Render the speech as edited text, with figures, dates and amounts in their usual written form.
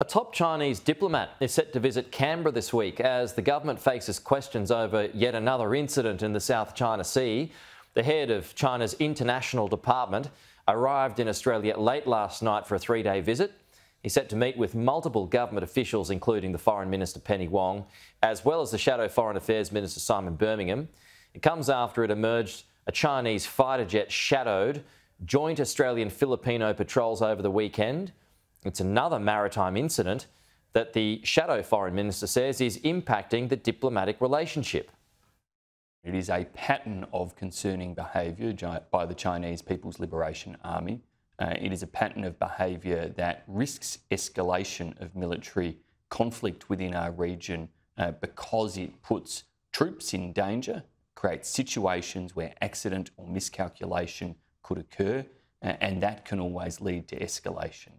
A top Chinese diplomat is set to visit Canberra this week as the government faces questions over yet another incident in the South China Sea. The head of China's international department arrived in Australia late last night for a three-day visit. He's set to meet with multiple government officials, including the Foreign Minister Penny Wong, as well as the Shadow Foreign Affairs Minister Simon Birmingham. It comes after it emerged a Chinese fighter jet shadowed joint Australian-Filipino patrols over the weekend. It's another maritime incident that the Shadow Foreign Minister says is impacting the diplomatic relationship. It is a pattern of concerning behaviour by the Chinese People's Liberation Army. It is a pattern of behaviour that risks escalation of military conflict within our region because it puts troops in danger, creates situations where accident or miscalculation could occur, and that can always lead to escalation.